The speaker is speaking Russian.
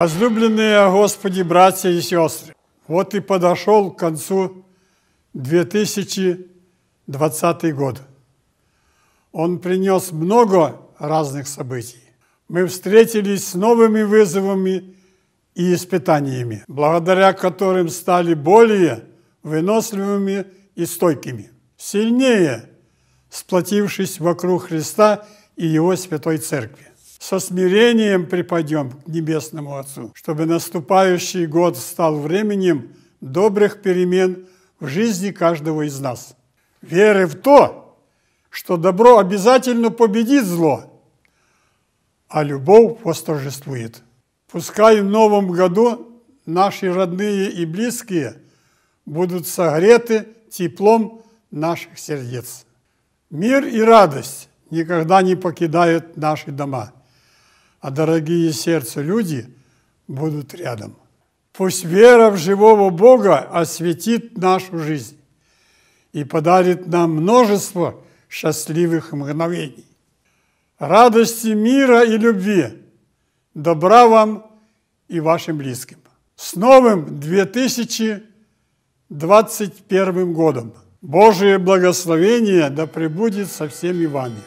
Возлюбленные Господи, братья и сестры, вот и подошел к концу 2020 год. Он принес много разных событий. Мы встретились с новыми вызовами и испытаниями, благодаря которым стали более выносливыми и стойкими, сильнее сплотившись вокруг Христа и Его Святой Церкви. Со смирением припадем к Небесному Отцу, чтобы наступающий год стал временем добрых перемен в жизни каждого из нас. Веры в то, что добро обязательно победит зло, а любовь восторжествует. Пускай в новом году наши родные и близкие будут согреты теплом наших сердец. Мир и радость никогда не покидают наши дома, а дорогие сердцу люди будут рядом. Пусть вера в живого Бога осветит нашу жизнь и подарит нам множество счастливых мгновений, радости, мира и любви, добра вам и вашим близким. С новым 2021 годом! Божие благословение да пребудет со всеми вами!